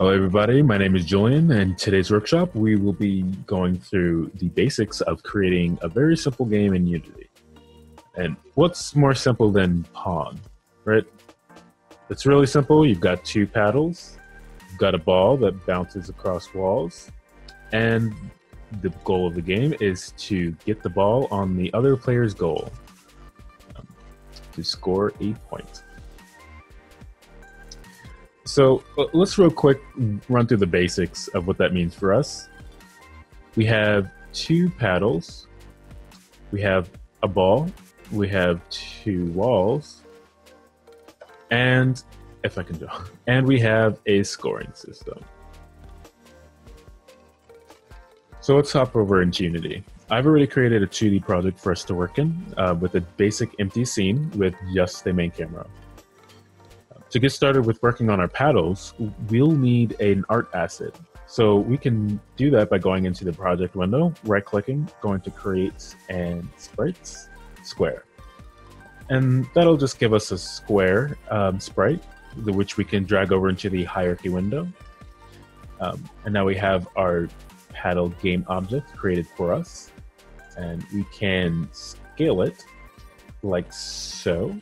Hello everybody, my name is Julian, and in today's workshop we will be going through the basics of creating a very simple game in Unity. And what's more simple than Pong, right? It's really simple. You've got two paddles, you've got a ball that bounces across walls, and the goal of the game is to get the ball on the other player's goal to score a point. So let's real quick run through the basics of what that means for us. We have two paddles, we have a ball, we have two walls, and if I can draw, and we have a scoring system. So let's hop over into Unity. I've already created a 2D project for us to work in with a basic empty scene with just the main camera. To get started with working on our paddles, we'll need an art asset. So we can do that by going into the project window, right-clicking, going to Create and Sprites, Square. And that'll just give us a square sprite, which we can drag over into the hierarchy window. And now we have our paddle game object created for us. And we can scale it like so.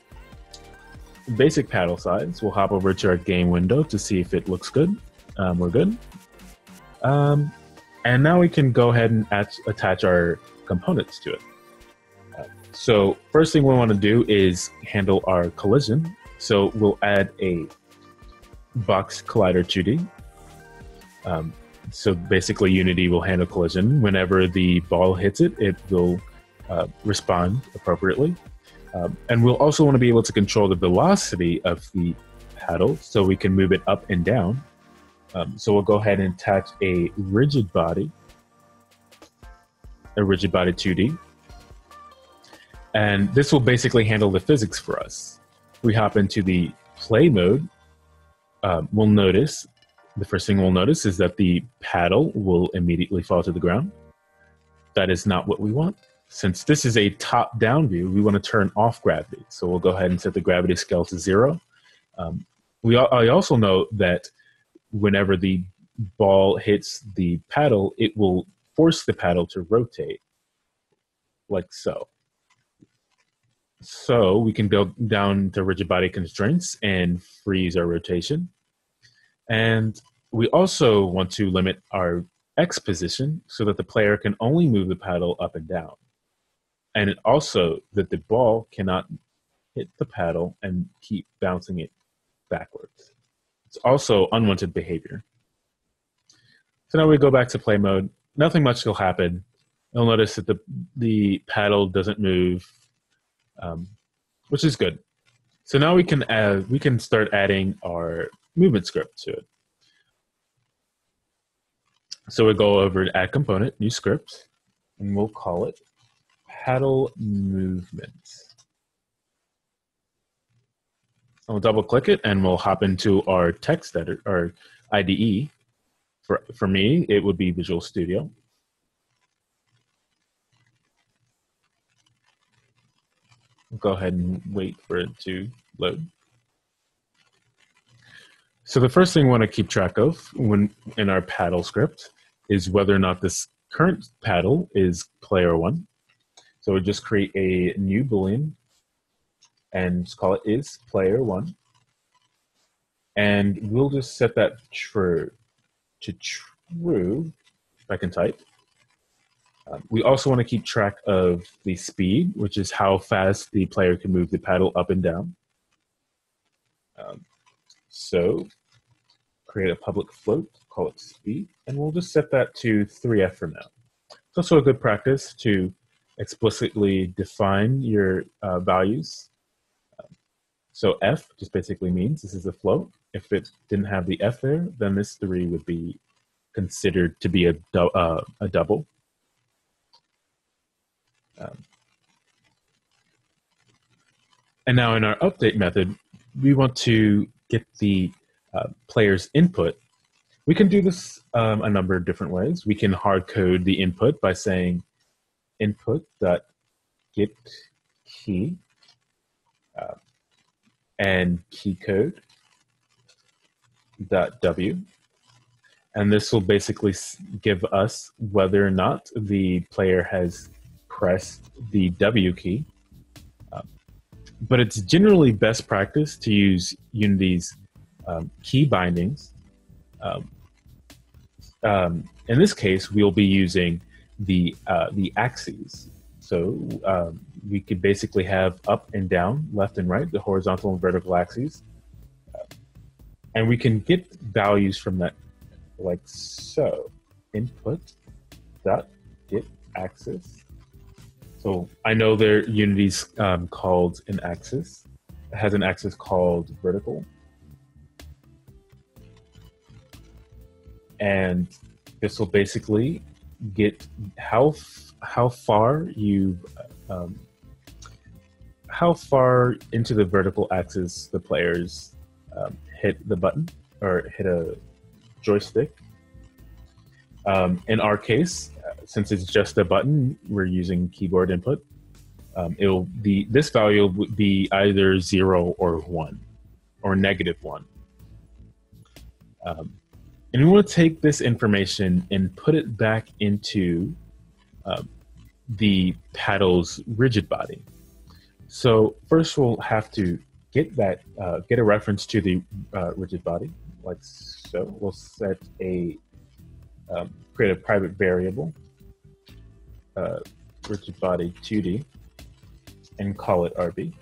Basic paddle size. We'll hop over to our game window to see if it looks good. We're good. And now we can go ahead and attach our components to it. So first thing we want to do is handle our collision. So we'll add a box collider 2D. So basically Unity will handle collision. Whenever the ball hits it, it will respond appropriately. And we'll also want to be able to control the velocity of the paddle so we can move it up and down. So we'll go ahead and attach a rigid body 2D. And this will basically handle the physics for us. We hop into the play mode. We'll notice, the first thing we'll notice is that the paddle will immediately fall to the ground. That is not what we want. Since this is a top-down view, we want to turn off gravity. So we'll go ahead and set the gravity scale to 0. I also note that whenever the ball hits the paddle, it will force the paddle to rotate, like so. So we can go down to rigid body constraints and freeze our rotation. And we also want to limit our X position so that the player can only move the paddle up and down. And also that the ball cannot hit the paddle and keep bouncing it backwards. It's also unwanted behavior. So now we go back to play mode. Nothing much will happen. You'll notice that the paddle doesn't move, which is good. So now we can start adding our movement script to it. So we go over to Add Component, New Script, and we'll call it Paddle Movements. I'll double click it and we'll hop into our text editor, our IDE. For me, it would be Visual Studio. We'll go ahead and wait for it to load. So the first thing we want to keep track of when in our paddle script is whether or not this current paddle is player one. So we'll just create a new Boolean and just call it is player one. And we'll just set that true to true, if I can type. We also want to keep track of the speed, which is how fast the player can move the paddle up and down. So create a public float, call it speed, and we'll just set that to 3F for now. It's also a good practice to explicitly define your values. So F just basically means this is a float. If it didn't have the F there, then this 3 would be considered to be a double. And now in our update method, we want to get the player's input. We can do this a number of different ways. We can hard code the input by saying input.getKey and key code .w. And this will basically give us whether or not the player has pressed the W key. But it's generally best practice to use Unity's key bindings. In this case, we'll be using the axes. So we could basically have up and down, left and right, the horizontal and vertical axes. And we can get values from that, like so. Input dot get axis. So I know there Unity's called an axis. It has an axis called vertical. And this will basically get how far into the vertical axis the players hit the button or hit a joystick. In our case, since it's just a button, we're using keyboard input. This value would be either 0 or 1, or -1. And we want to take this information and put it back into the paddle's rigid body. So first we'll have to get that, get a reference to the rigid body, like so. We'll set a, create a private variable, rigid body 2D, and call it RB.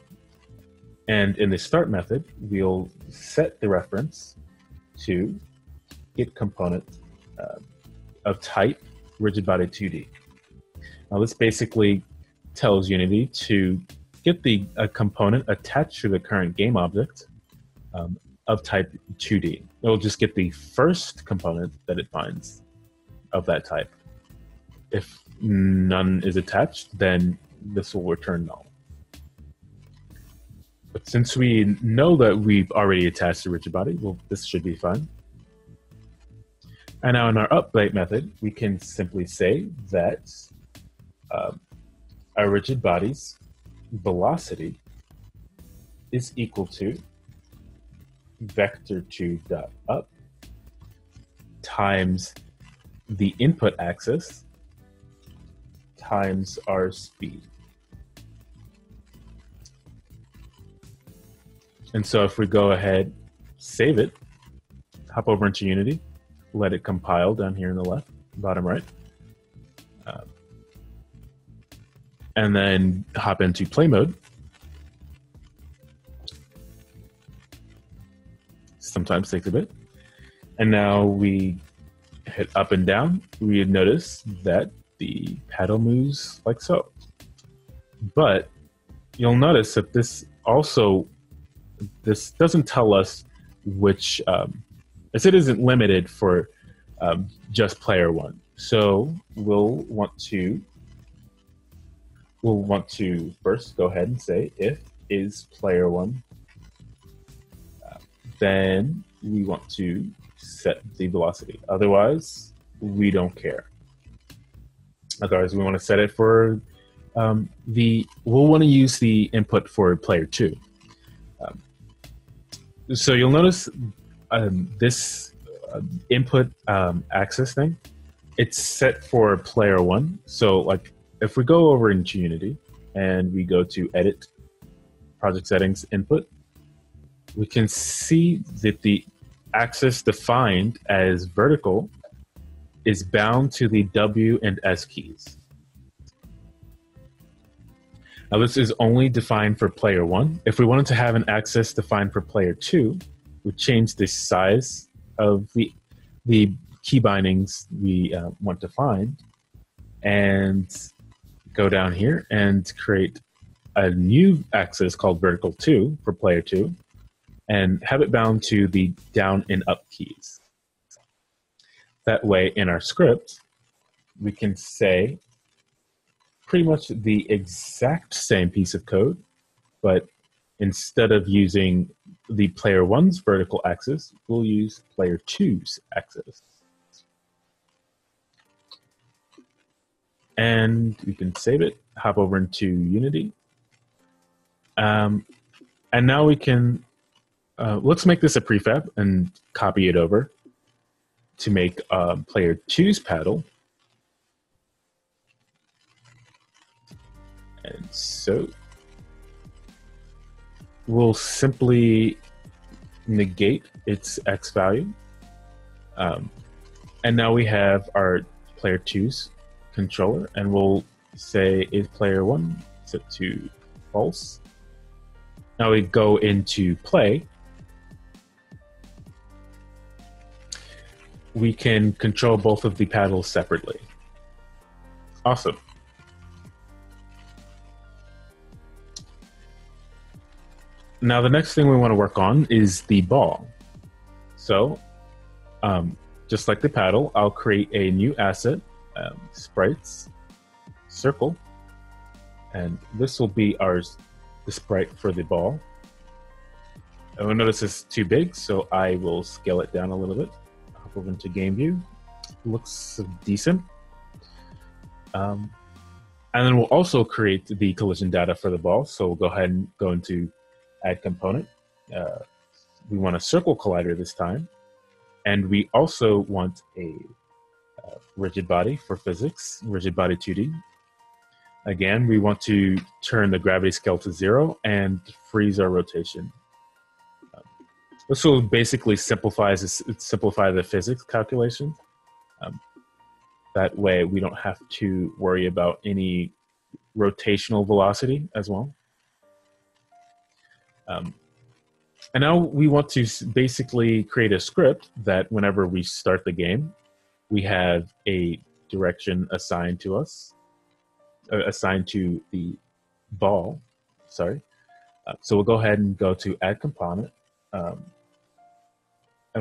And in the start method, we'll set the reference to get component of type rigid body 2D. Now this basically tells Unity to get the component attached to the current game object of type 2D. It'll just get the first component that it finds of that type. If none is attached, then this will return null. But since we know that we've already attached the rigid body, well, this should be fine. And now in our update method, we can simply say that our rigid body's velocity is equal to vector2.up times the input axis times our speed. And so if we go ahead, save it, hop over into Unity, let it compile down here in the left, bottom right, and then hop into play mode. Sometimes takes a bit. And now we hit up and down. We notice that the paddle moves like so. But you'll notice that this also, this doesn't tell us which, as it isn't limited for just player one. So we'll want to first go ahead and say if is player one. Then we want to set the velocity. Otherwise, we don't care. Otherwise, we want to set it for we'll want to use the input for player two. So you'll notice this input axis thing, it's set for player one. So like, if we go over into Unity and we go to Edit, Project Settings, Input, we can see that the axis defined as vertical is bound to the W and S keys. Now this is only defined for player one. If we wanted to have an axis defined for player two, we change the size of the key bindings we want to find, and go down here and create a new axis called vertical 2 for player 2 and have it bound to the down and up keys. That way in our script, we can say pretty much the exact same piece of code, but instead of using the player 1's vertical axis, we'll use player 2's axis. And we can save it, hop over into Unity. And now we can, let's make this a prefab and copy it over. to make player two's paddle. And so we'll simply negate its X value. And now we have our player two's controller, and we'll say is player one set to false. Now we go into play. We can control both of the paddles separately. Awesome. Now the next thing we want to work on is the ball. So just like the paddle, I'll create a new asset, sprites, circle, and this will be the sprite for the ball. And we'll notice it's too big, so I will scale it down a little bit. Hop over into game view. Looks decent. And then we'll also create the collision data for the ball. So we'll go ahead and go into add component. We want a circle collider this time. And we also want a rigid body for physics, rigid body 2D. Again, we want to turn the gravity scale to 0 and freeze our rotation. This will basically simplify the physics calculation. That way we don't have to worry about any rotational velocity as well. And now we want to basically create a script that whenever we start the game, we have a direction assigned to us, assigned to the ball, sorry. So we'll go ahead and go to add component, and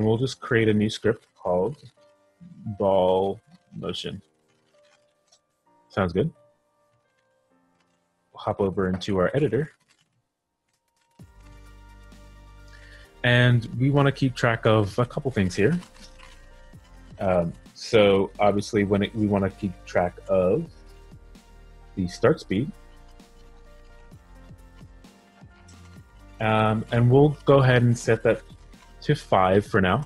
we'll just create a new script called ball motion. Sounds good. We'll hop over into our editor. And we want to keep track of a couple things here. So obviously we want to keep track of the start speed. And we'll go ahead and set that to 5 for now.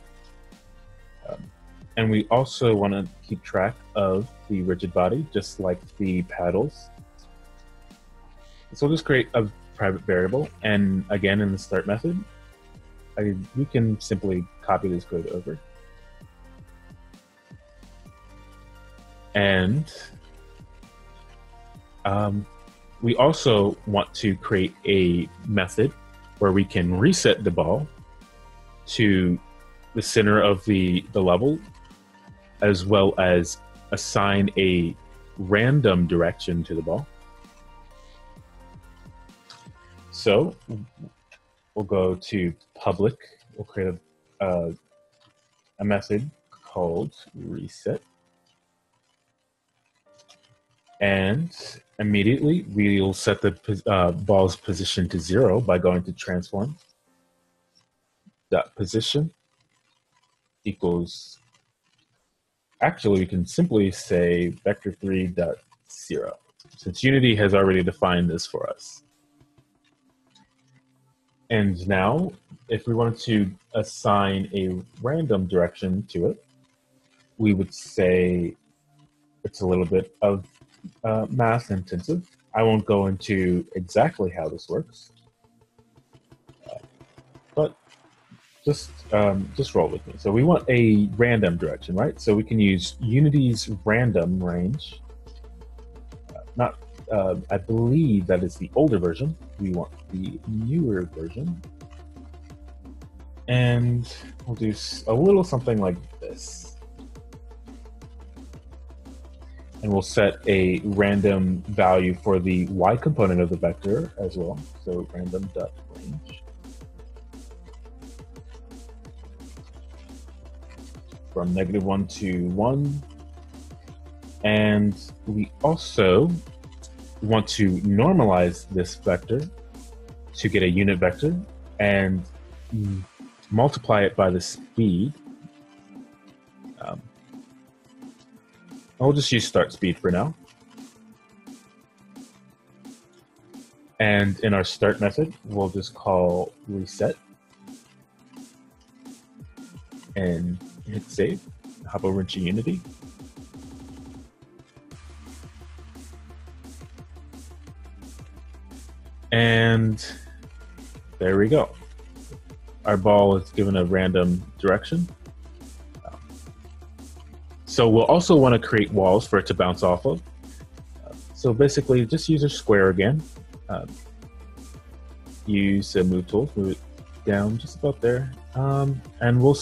And we also want to keep track of the rigid body, just like the paddles. So we'll just create a private variable. And again, in the start method, we can simply copy this code over. And we also want to create a method where we can reset the ball to the center of the level, as well as assign a random direction to the ball. So we'll go to public, we'll create a method called reset. And immediately we'll set the ball's position to 0 by going to transform.position equals, actually we can simply say vector3.0, since Unity has already defined this for us. And now, if we wanted to assign a random direction to it, we would say it's a little bit of math intensive. I won't go into exactly how this works, but just roll with me. So we want a random direction, right? So we can use Unity's random range. I believe that is the older version. We want the newer version. And we'll do a little something like this. And we'll set a random value for the y component of the vector as well. So random.range from -1 to 1. And we also want to normalize this vector to get a unit vector and multiply it by the speed. I'll just use start speed for now. And in our start method, we'll just call reset and hit save. hop over into Unity. And there we go. Our ball is given a random direction. So we'll also want to create walls for it to bounce off of. So basically just use a square again. Use the move tool, move it down just about there. And we'll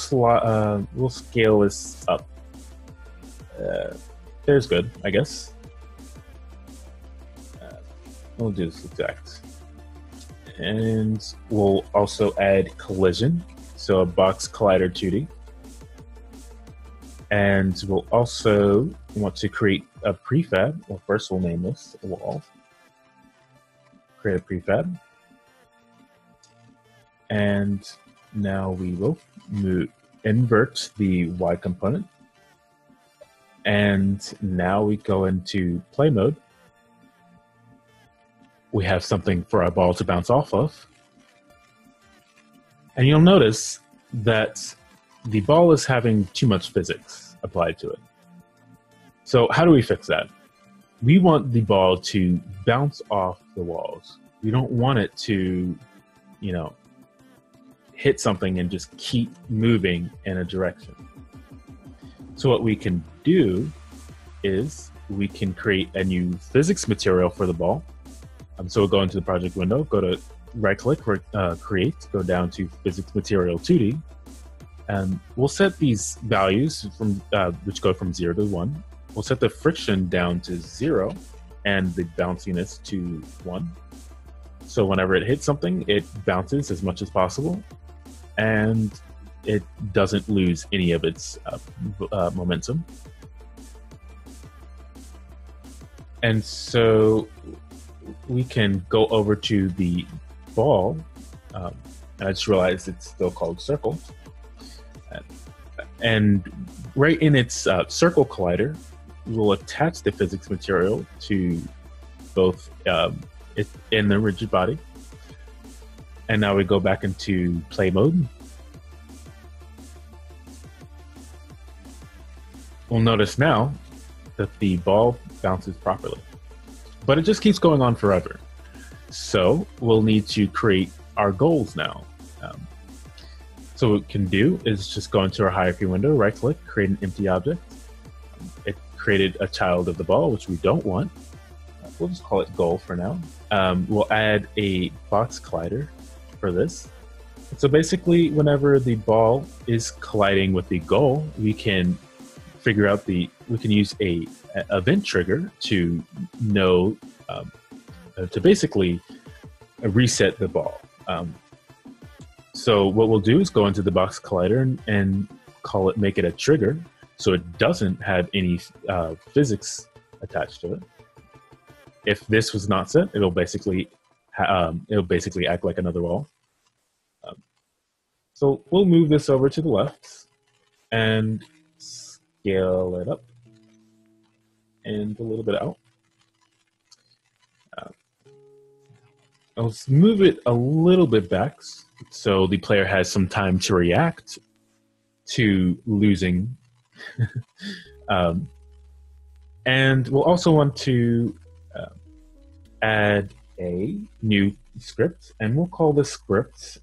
scale this up. There's good, I guess. We'll do this exact. And we'll also add collision. So a box collider 2D. And we'll also want to create a prefab. Well, first we'll name this a wall. Create a prefab. And now we will invert the Y component. And now we go into play mode. We have something for our ball to bounce off of. And you'll notice that the ball is having too much physics applied to it. So how do we fix that? We want the ball to bounce off the walls. We don't want it to, you know, hit something and just keep moving in a direction. So what we can do is we can create a new physics material for the ball. So we'll go into the project window, go to right-click, create, go down to physics material 2D, and we'll set these values from which go from 0 to 1. We'll set the friction down to 0 and the bounciness to 1. So whenever it hits something, it bounces as much as possible, and it doesn't lose any of its momentum. And so we can go over to the ball. And I just realized it's still called circle. And right in its circle collider, we'll attach the physics material to both it in the rigid body. And now we go back into play mode. We'll notice now that the ball bounces properly, but it just keeps going on forever. So we'll need to create our goals now. So what we can do is just go into our hierarchy window, right click, create an empty object. It created a child of the ball, which we don't want. We'll just call it goal for now. We'll add a box collider for this. So basically, whenever the ball is colliding with the goal, we can figure out the, we can use a event trigger to know, to basically reset the ball. So what we'll do is go into the box collider and call it, make it a trigger, so it doesn't have any physics attached to it. If this was not set, it'll basically act like another wall. So we'll move this over to the left and scale it up and a little bit out. Let's move it a little bit back so the player has some time to react to losing. And we'll also want to add a new script, and we'll call the script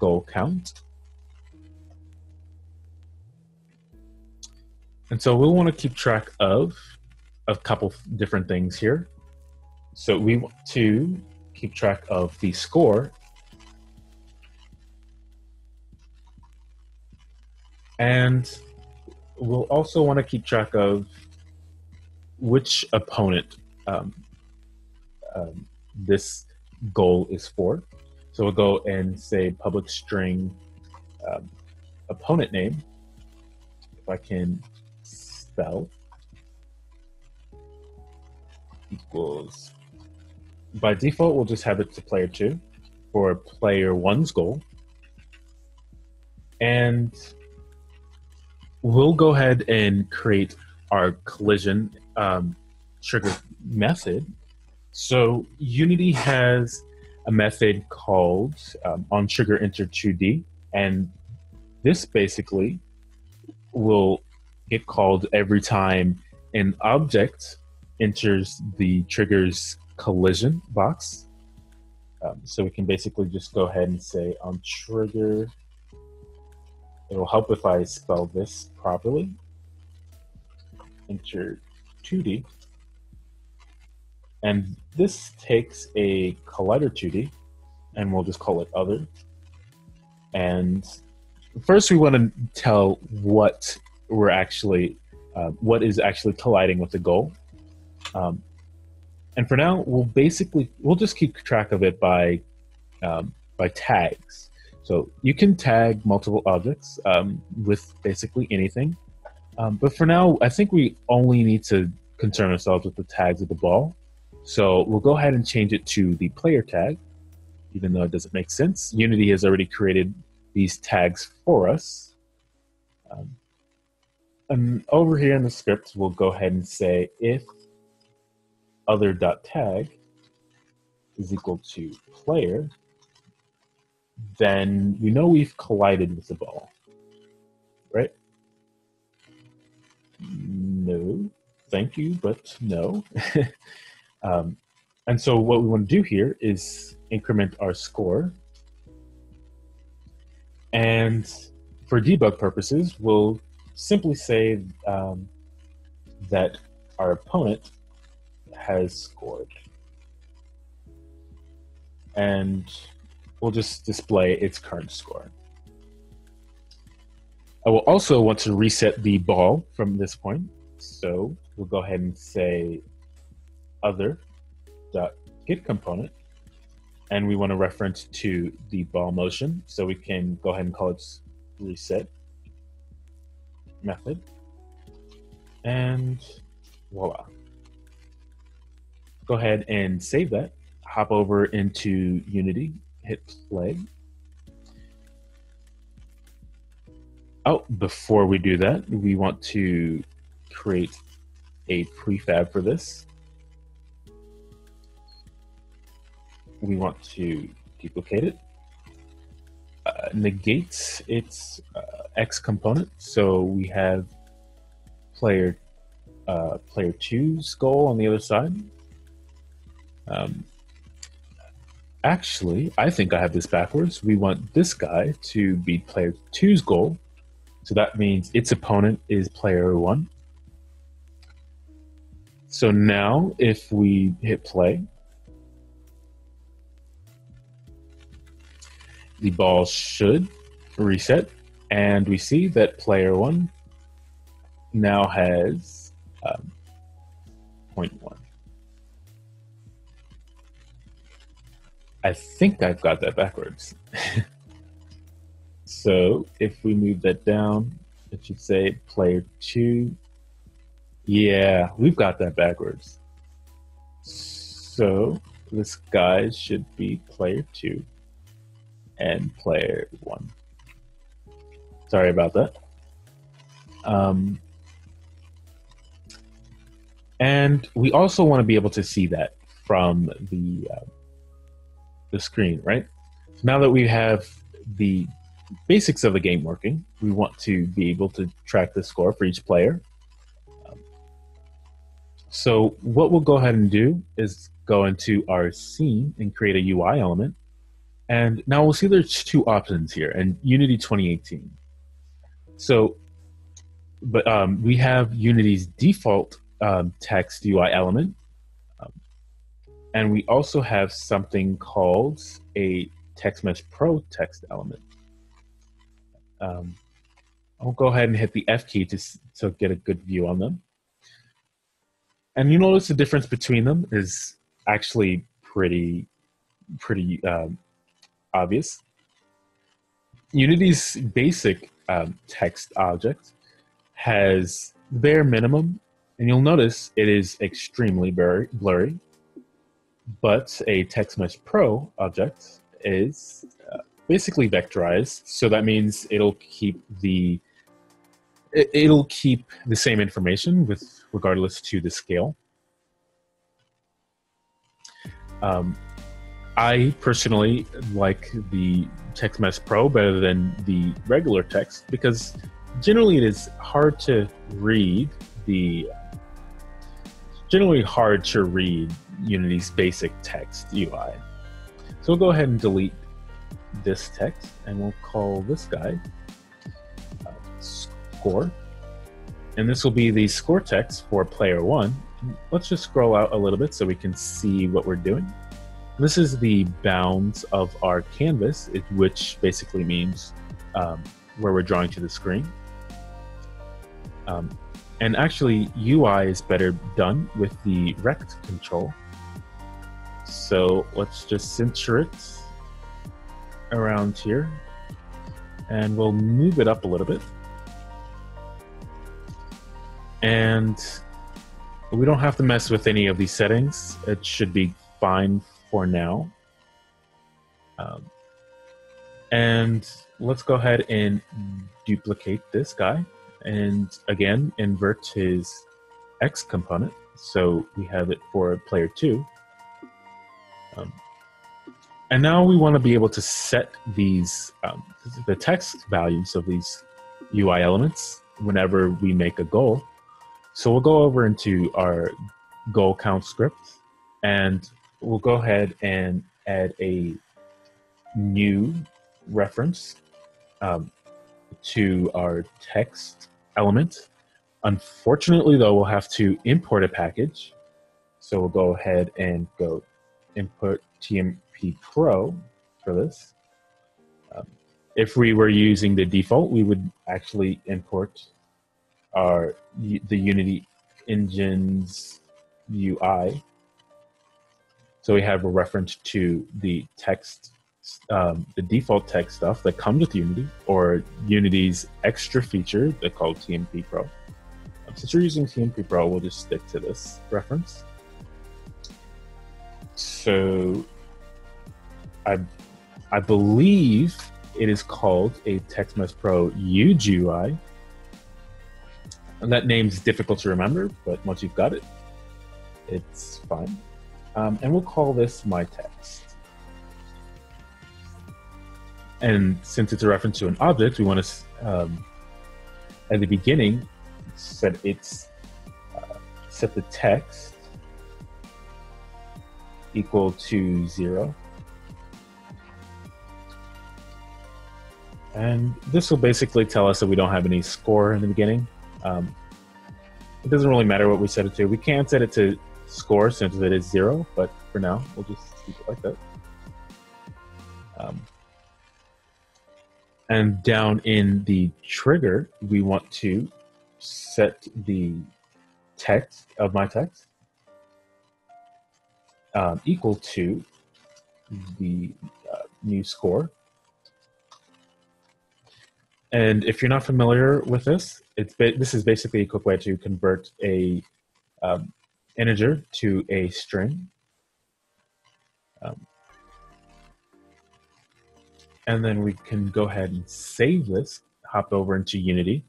goal count. And so we'll want to keep track of a couple different things here. So we want to keep track of the score. And we'll also want to keep track of which opponent this goal is for. So we'll go and say public string opponent name, if I can spell, equals, by default we'll just have it to player 2 for player 1's goal. And we'll go ahead and create our collision trigger method. So Unity has a method called onTriggerEnter2D, and this basically will get called every time an object enters the trigger's collision box. So we can basically just go ahead and say on trigger, it will help if I spell this properly, enter 2D. And this takes a collider 2D, and we'll just call it other. And first we want to tell what we're actually, what is actually colliding with the goal. And for now, we'll just keep track of it by tags. So you can tag multiple objects with basically anything. But for now, I think we only need to concern ourselves with the tags of the ball. So we'll go ahead and change it to the player tag, even though it doesn't make sense. Unity has already created these tags for us. And over here in the script, we'll go ahead and say if other.tag is equal to player, then we know we've collided with the ball, right? No, thank you, but no. And so what we want to do here is increment our score. And for debug purposes, we'll simply say that our opponent has scored. And we'll just display its current score. I will also want to reset the ball from this point. So we'll go ahead and say other.getComponent, and we want to reference to the ball motion. So we can go ahead and call its reset method. And voila. Go ahead and save that. Hop over into Unity, hit play. Oh, before we do that, we want to create a prefab for this. We want to duplicate it, negate its X component. So we have player two's goal on the other side. Actually, I think I have this backwards. We want this guy to be player two's goal. So that means its opponent is player one. So now if we hit play, the ball should reset, and we see that player one now has 0.1. I think I've got that backwards. So if we move that down, it should say player two. Yeah, we've got that backwards. So this guy should be player two and player one. Sorry about that. And we also want to be able to see that from the screen, right? So now that we have the basics of the game working, we want to be able to track the score for each player. So what we'll go ahead and do is go into our scene and create a UI element. And now we'll see there's two options here in Unity 2018. So, but we have Unity's default text UI element. And we also have something called a Text Mesh Pro text element. I'll go ahead and hit the F key to get a good view on them. And you notice the difference between them is actually pretty obvious. Unity's basic text object has bare minimum, and you'll notice it is extremely blurry. But a Text Mesh Pro object is basically vectorized, so that means it'll keep the same information with regardless to the scale. I personally like the Text Mesh Pro better than the regular text because Generally, it is hard to read Unity's basic text UI. So we'll go ahead and delete this text, and we'll call this guy score. And this will be the score text for player one. Let's just scroll out a little bit so we can see what we're doing. This is the bounds of our canvas, which basically means where we're drawing to the screen. And actually, UI is better done with the rect control. So let's just center it around here, and we'll move it up a little bit. And we don't have to mess with any of these settings. It should be fine for now. And let's go ahead and duplicate this guy and again invert his X component, so we have it for player two. And now we want to be able to set these the text values of these UI elements whenever we make a goal. So we'll go over into our goal count script, and we'll go ahead and add a new reference to our text element. Unfortunately, though, we'll have to import a package. So we'll go ahead and go import TMP Pro for this. If we were using the default, we would actually import the Unity Engine's UI. So we have a reference to the text, the default text stuff that comes with Unity, or Unity's extra feature that's called TMP Pro. Since you're using TMP Pro, we'll just stick to this reference. So I believe it is called a TextMesh Pro UGUI. And that name's difficult to remember, but once you've got it, it's fine. And we'll call this my text. And since it's a reference to an object, we want to, at the beginning, set the text equal to 0. And this will basically tell us that we don't have any score in the beginning. It doesn't really matter what we set it to. We can set it to score since it is 0, but for now, we'll just keep it like that. And down in the trigger, we want to set the text of my text equal to the new score. And if you're not familiar with this, this is basically a quick way to convert a integer to a string. And then we can go ahead and save this, hop over into Unity,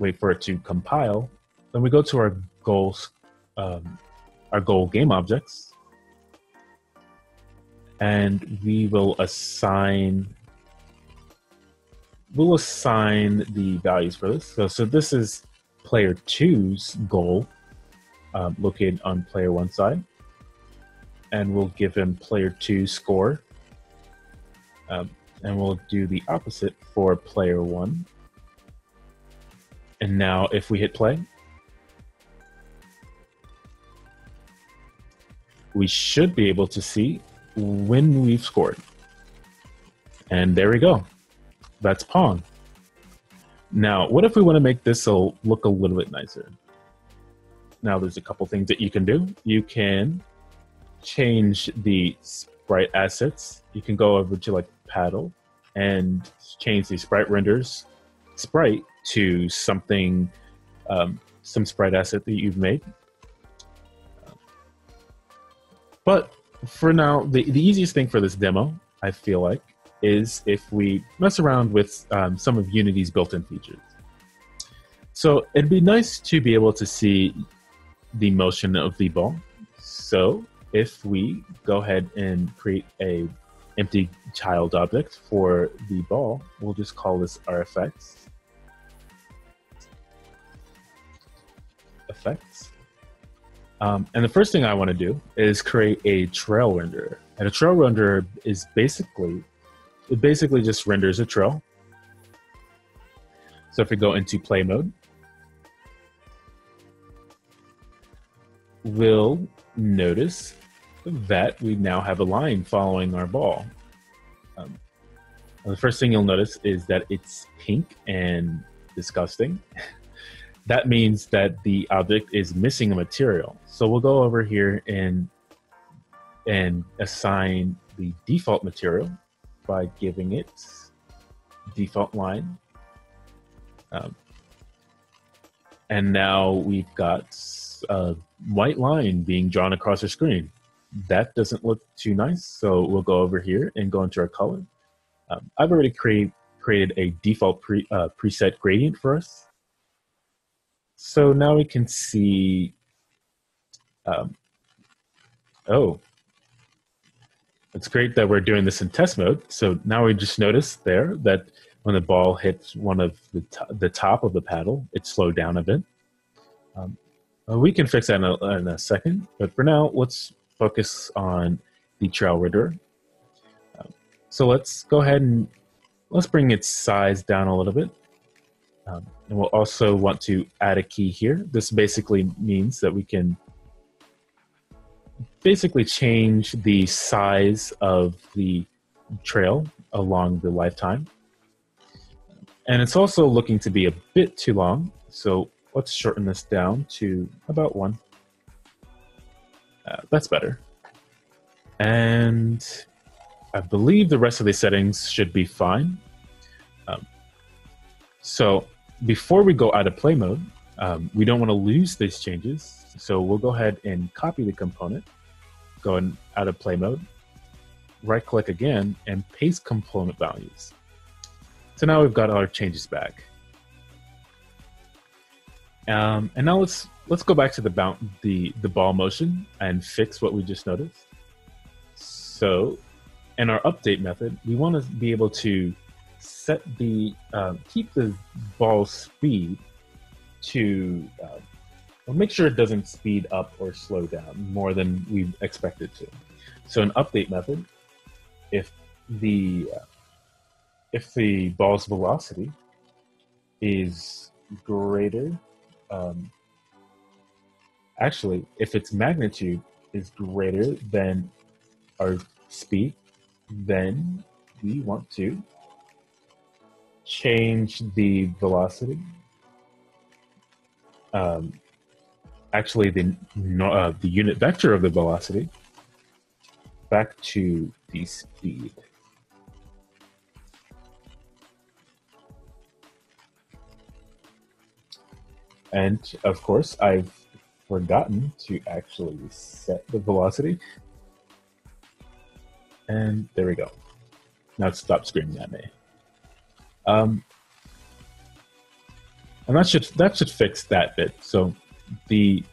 wait for it to compile. Then we go to our goals, our goal game objects, and we will assign, the values for this. So this is player two's goal, located on player one side. And we'll give him player two score. And we'll do the opposite for player one. And now if we hit play, we should be able to see when we've scored. And there we go. That's Pong. Now, what if we want to make this look a little bit nicer? Now there's a couple things that you can do. You can change the sprite assets. You can go over to like Paddle and change the sprite renders sprite to something, some sprite asset that you've made. But for now, the easiest thing for this demo, I feel like, is if we mess around with some of Unity's built-in features. So it'd be nice to be able to see the motion of the ball. So if we go ahead and create a empty child object for the ball. We'll just call this our effects. And the first thing I want to do is create a trail renderer. And a trail renderer is basically just renders a trail. So if we go into play mode, we'll notice that we now have a line following our ball. The first thing you'll notice is that it's pink and disgusting. That means that the object is missing a material. So we'll go over here and assign the default material by giving it default line. And now we've got a white line being drawn across the screen. That doesn't look too nice, so we'll go over here and go into our color. I've already created a default preset gradient for us. So now we can see, oh, it's great that we're doing this in test mode. So now we just noticed there that when the ball hits one of the top of the paddle, it slowed down a bit. We can fix that in a second, but for now, let's focus on the trail renderer. So let's go ahead and let's bring its size down a little bit. And we'll also want to add a key here. This basically means that we can basically change the size of the trail along the lifetime. And it's also looking to be a bit too long, so let's shorten this down to about 1. That's better. And I believe the rest of the settings should be fine. So before we go out of play mode, we don't want to lose these changes. So we'll go ahead and copy the component, go in, out of play mode, right click again, and paste component values. So now we've got our changes back. And now let's go back to the ball motion and fix what we just noticed. So in our update method, we want to be able to set the keep the ball speed to well, make sure it doesn't speed up or slow down more than we expect it to. So an update method, if the ball's velocity is greater, actually, if its magnitude is greater than our speed, then we want to change the velocity. Actually, the unit vector of the velocity back to the speed. And of course, I've forgotten to actually set the velocity. And there we go. Now stop screaming at me. And that should fix that bit. So the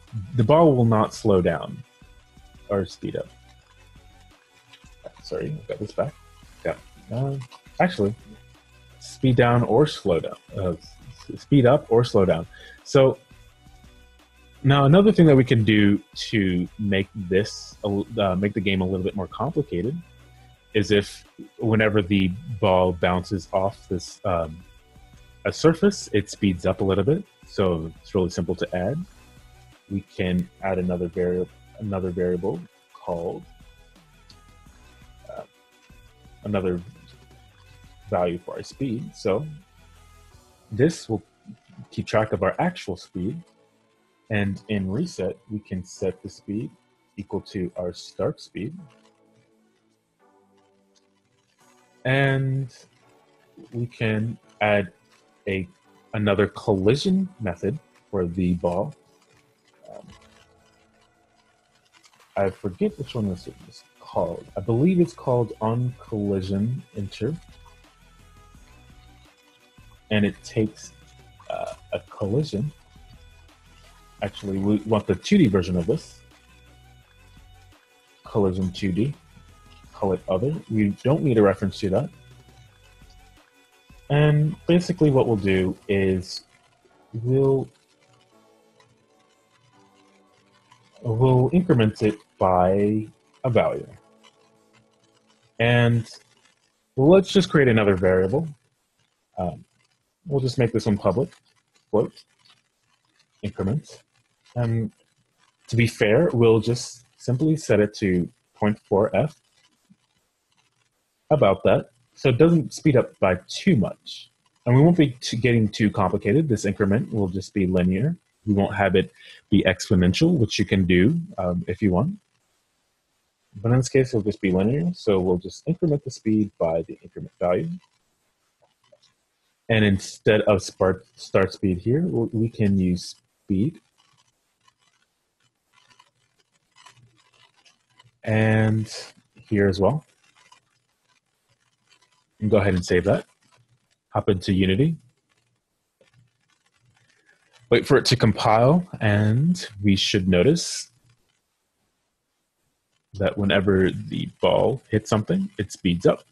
ball will not slow down or speed up. Sorry, I've got this back. Yeah. Actually, speed down or slow down. Speed up or slow down. So now another thing that we can do to make this make the game a little bit more complicated is if whenever the ball bounces off this a surface, it speeds up a little bit. So it's really simple to add. We can add another variable called another value for our speed. So this will keep track of our actual speed, and in reset, we can set the speed equal to our start speed. And we can add another collision method for the ball. I forget which one this is called. I believe it's called onCollision enter. And it takes a collision. Actually, we want the 2D version of this. Collision 2D, call it other. We don't need a reference to that. And basically what we'll do is we'll increment it by a value. And let's just create another variable. We'll just make this one public, float, increment. And to be fair, we'll just simply set it to 0.4f, about that, so it doesn't speed up by too much. And we won't be getting too complicated. This increment will just be linear. We won't have it be exponential, which you can do if you want. But in this case, it'll just be linear. So we'll just increment the speed by the increment value. And instead of start speed here, we can use speed. And here as well. And go ahead and save that. Hop into Unity. Wait for it to compile, and we should notice that whenever the ball hits something, it speeds up.